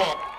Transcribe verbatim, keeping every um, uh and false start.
Cup.